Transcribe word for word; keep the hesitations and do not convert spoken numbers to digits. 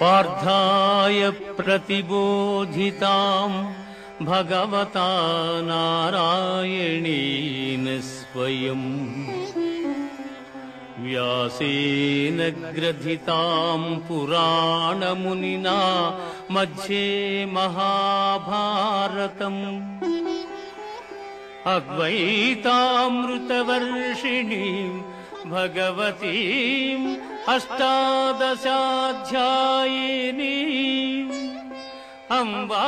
पार्थाय प्रतिबोधितां भगवता नारायणेन स्वयं व्यासेन ग्रथितां पुराणमुनिना मध्ये महाभारतम् अद्वैतामृतवर्षिणीं भगवतीं अष्टादशाध्यायिनीं अम्बा।